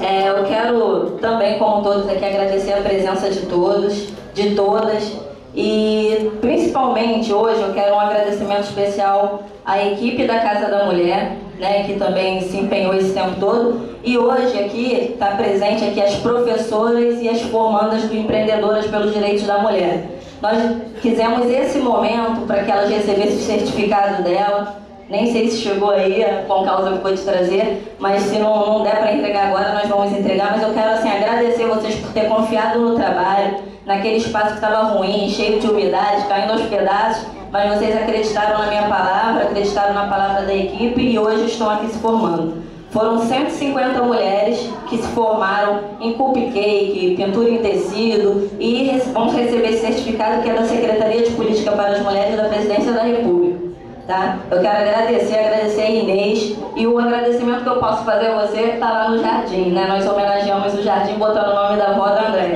Eu quero também, como todos aqui, agradecer a presença de todos, de todas, e principalmente hoje eu quero um agradecimento especial à equipe da Casa da Mulher, né, que também se empenhou esse tempo todo, e hoje aqui está presente aqui as professoras e as formandas do Empreendedoras pelos Direitos da Mulher. Nós quisemos esse momento para que elas recebessem o certificado dela. Nem sei se chegou aí, com causa que vou te trazer, mas se não der para entregar agora, nós vamos entregar. Mas eu quero assim, agradecer vocês por ter confiado no trabalho, naquele espaço que estava ruim, cheio de umidade, caindo aos pedaços, mas vocês acreditaram na minha palavra, acreditaram na palavra da equipe e hoje estão aqui se formando. Foram 150 mulheres que se formaram em cupcake, pintura em tecido e vão receber esse certificado que é da Secretaria de Política para as Mulheres da Presidência da República. Tá? Eu quero agradecer a Inês, e o agradecimento que eu posso fazer a você está lá no jardim, né? Nós homenageamos o jardim botando o nome da avó da Andréia,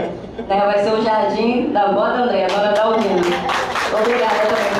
né? Vai ser o jardim da avó da Andréia, agora tá ouvindo. Obrigada também.